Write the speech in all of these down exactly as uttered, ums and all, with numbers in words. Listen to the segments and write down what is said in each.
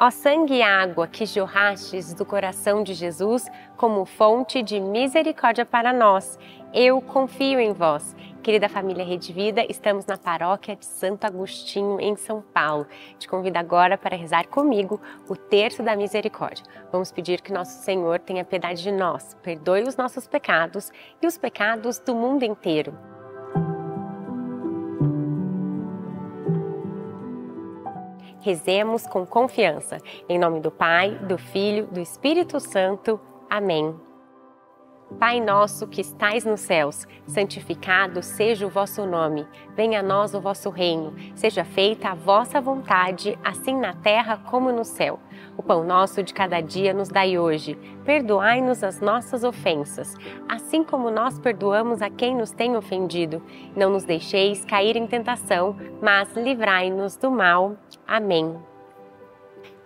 Ó sangue e água que jorrastes do coração de Jesus como fonte de misericórdia para nós, eu confio em vós. Querida família Rede Vida, estamos na paróquia de Santo Agostinho, em São Paulo. Te convido agora para rezar comigo o Terço da Misericórdia. Vamos pedir que nosso Senhor tenha piedade de nós, perdoe os nossos pecados e os pecados do mundo inteiro. Rezemos com confiança. Em nome do Pai, do Filho, do Espírito Santo. Amém. Pai nosso que estais nos céus, santificado seja o vosso nome. Venha a nós o vosso reino. Seja feita a vossa vontade, assim na terra como no céu. O pão nosso de cada dia nos dai hoje. Perdoai-nos as nossas ofensas, assim como nós perdoamos a quem nos tem ofendido. Não nos deixeis cair em tentação, mas livrai-nos do mal. Amém.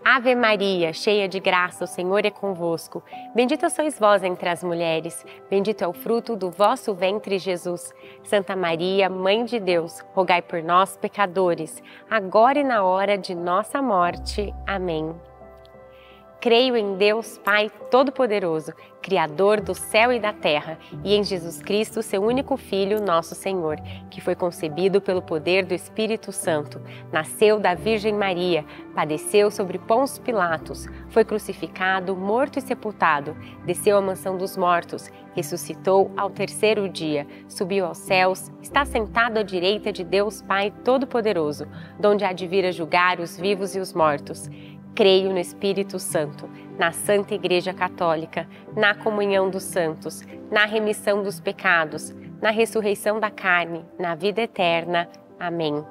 Ave Maria, cheia de graça, o Senhor é convosco. Bendita sois vós entre as mulheres, bendito é o fruto do vosso ventre, Jesus. Santa Maria, Mãe de Deus, rogai por nós, pecadores, agora e na hora de nossa morte. Amém. Creio em Deus, Pai Todo-Poderoso, Criador do céu e da terra, e em Jesus Cristo, seu único Filho, nosso Senhor, que foi concebido pelo poder do Espírito Santo, nasceu da Virgem Maria, padeceu sobre Pôncio Pilatos, foi crucificado, morto e sepultado, desceu à mansão dos mortos, ressuscitou ao terceiro dia, subiu aos céus, está sentado à direita de Deus, Pai Todo-Poderoso, donde há de vir a julgar os vivos e os mortos. Creio no Espírito Santo, na Santa Igreja Católica, na comunhão dos santos, na remissão dos pecados, na ressurreição da carne, na vida eterna. Amém.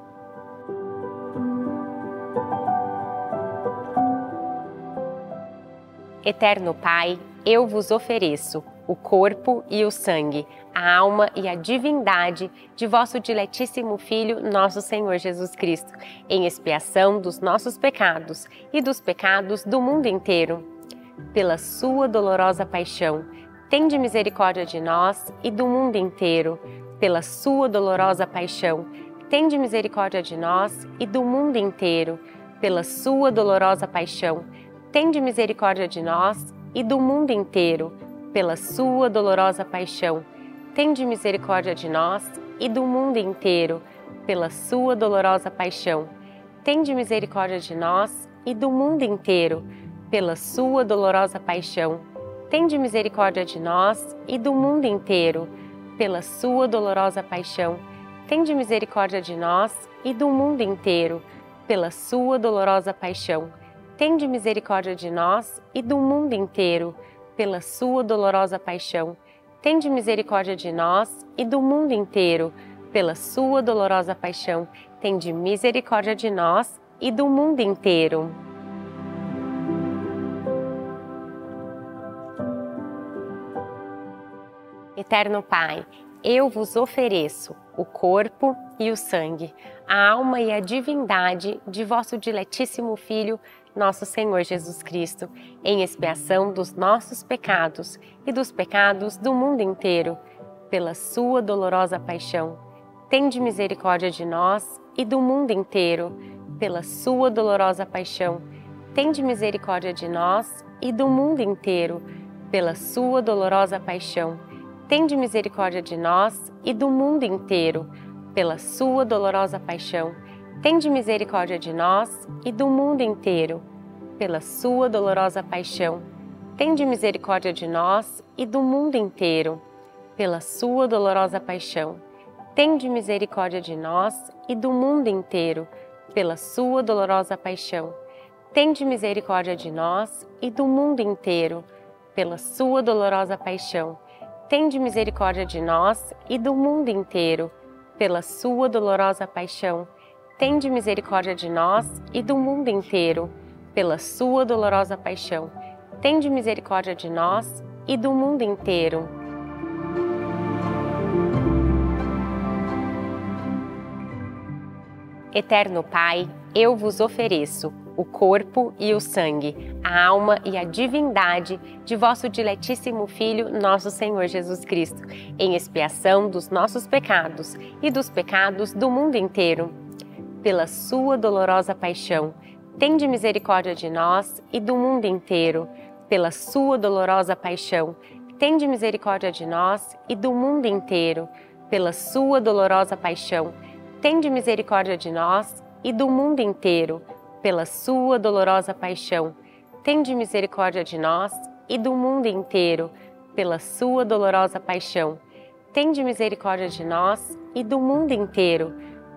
Eterno Pai, eu vos ofereço o corpo e o sangue, a alma e a divindade de vosso diletíssimo Filho, nosso Senhor Jesus Cristo, em expiação dos nossos pecados e dos pecados do mundo inteiro. Pela sua dolorosa paixão, tende misericórdia de nós e do mundo inteiro. Pela sua dolorosa paixão, tende misericórdia de nós e do mundo inteiro. Pela sua dolorosa paixão, tende misericórdia de nós e do mundo inteiro. Pela sua dolorosa paixão, tende misericórdia de nós e do mundo inteiro. Pela sua dolorosa paixão, tende misericórdia de nós e do mundo inteiro. Pela sua dolorosa paixão, tende misericórdia de nós e do mundo inteiro. Pela sua dolorosa paixão, tende misericórdia de nós e do mundo inteiro. Pela sua dolorosa paixão, tende misericórdia de nós e do mundo inteiro. Pela sua dolorosa paixão, tende misericórdia de nós e do mundo inteiro. Pela sua dolorosa paixão, tende misericórdia de nós e do mundo inteiro. Eterno Pai, eu vos ofereço o corpo e o sangue, a alma e a divindade de vosso diletíssimo Filho, nosso Senhor Jesus Cristo, em expiação dos nossos pecados e dos pecados do mundo inteiro. Pela sua dolorosa paixão, tende misericórdia de nós e do mundo inteiro. Pela sua dolorosa paixão, tende misericórdia de nós e do mundo inteiro. Pela sua dolorosa paixão, tende misericórdia de nós e do mundo inteiro. Pela sua dolorosa paixão, tende misericórdia de nós e do mundo inteiro. Pela sua dolorosa paixão, tende misericórdia de nós e do mundo inteiro. Pela sua dolorosa paixão, tende misericórdia de nós e do mundo inteiro. Pela sua dolorosa paixão, tende misericórdia de nós e do mundo inteiro. Pela sua dolorosa paixão, tende misericórdia de nós e do mundo inteiro. Pela sua dolorosa paixão, tende misericórdia de nós e do mundo inteiro. Pela sua dolorosa paixão, tende misericórdia de nós e do mundo inteiro. Eterno Pai, eu vos ofereço o corpo e o sangue, a alma e a divindade de vosso diletíssimo Filho, nosso Senhor Jesus Cristo, em expiação dos nossos pecados e dos pecados do mundo inteiro. Pela sua dolorosa paixão, Tende misericórdia de nós e do mundo inteiro, pela sua dolorosa paixão. Tende misericórdia de nós e do mundo inteiro, pela sua dolorosa paixão. Tende misericórdia de nós e do mundo inteiro, pela sua dolorosa paixão. Tende misericórdia de nós e do mundo inteiro, pela sua dolorosa paixão. Tende misericórdia de nós e do mundo inteiro,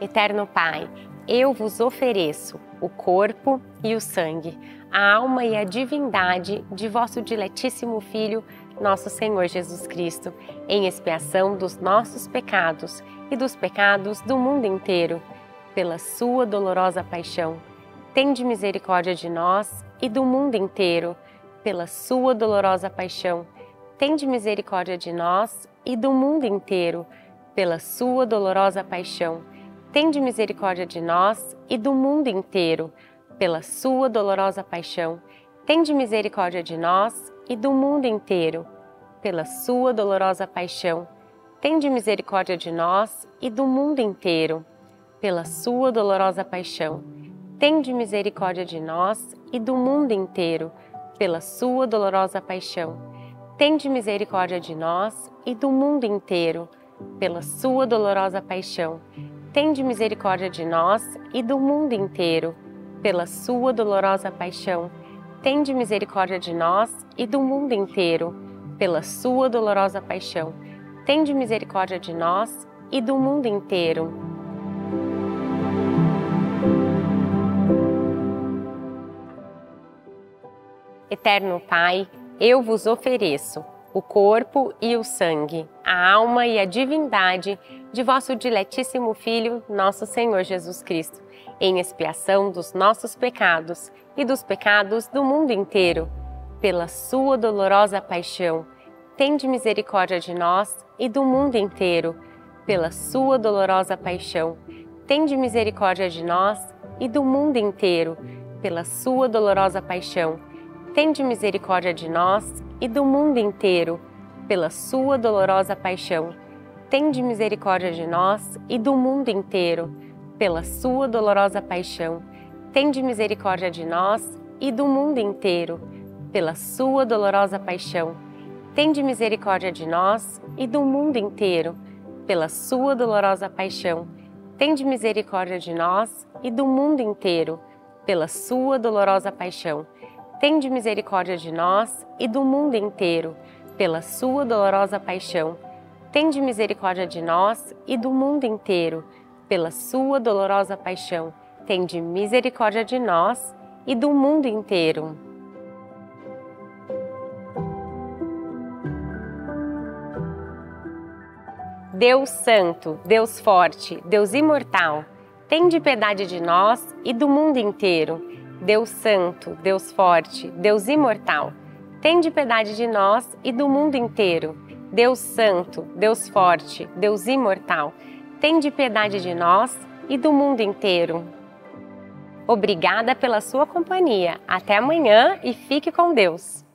Eterno Pai, eu vos ofereço o corpo e o sangue, a alma e a divindade de vosso diletíssimo Filho, nosso Senhor Jesus Cristo, em expiação dos nossos pecados e dos pecados do mundo inteiro, pela sua dolorosa paixão. Tende misericórdia de nós e do mundo inteiro, pela sua dolorosa paixão. Tende misericórdia de nós e do mundo inteiro, pela sua dolorosa paixão. Tende misericórdia de nós e do mundo inteiro, pela sua dolorosa paixão. Tende misericórdia de nós e do mundo inteiro, pela sua dolorosa paixão. Tende misericórdia de nós e do mundo inteiro, pela sua dolorosa paixão. Tende misericórdia de nós e do mundo inteiro, pela sua dolorosa paixão. Tende misericórdia de nós e do mundo inteiro, pela sua dolorosa paixão. Tende misericórdia de nós e do mundo inteiro, pela sua dolorosa paixão. Tende misericórdia de nós e do mundo inteiro, pela sua dolorosa paixão. Tende misericórdia de nós e do mundo inteiro. Eterno Pai, eu vos ofereço o corpo e o sangue, a alma e a divindade de vosso diletíssimo Filho, nosso Senhor Jesus Cristo, em expiação dos nossos pecados e dos pecados do mundo inteiro, pela sua dolorosa paixão. Tende misericórdia de nós e do mundo inteiro, pela sua dolorosa paixão. Tende misericórdia de nós e do mundo inteiro, pela sua dolorosa paixão. Tende misericórdia de nós e do mundo inteiro, pela sua dolorosa paixão. Tende misericórdia de nós e do mundo inteiro, pela sua dolorosa paixão. Tende misericórdia de nós e do mundo inteiro, pela sua dolorosa paixão. Tende misericórdia de nós e do mundo inteiro, pela sua dolorosa paixão. Tende misericórdia de nós e do mundo inteiro, pela sua dolorosa paixão. Tende misericórdia de nós e do mundo inteiro, pela sua dolorosa paixão. Tende misericórdia de nós e do mundo inteiro, pela sua dolorosa paixão. Tende misericórdia de nós e do mundo inteiro. Deus Santo, Deus Forte, Deus Imortal, tende piedade de nós e do mundo inteiro. Deus Santo, Deus Forte, Deus Imortal, tende piedade de nós e do mundo inteiro. Deus Santo, Deus Forte, Deus Imortal, tende piedade de nós e do mundo inteiro. Obrigada pela sua companhia. Até amanhã e fique com Deus.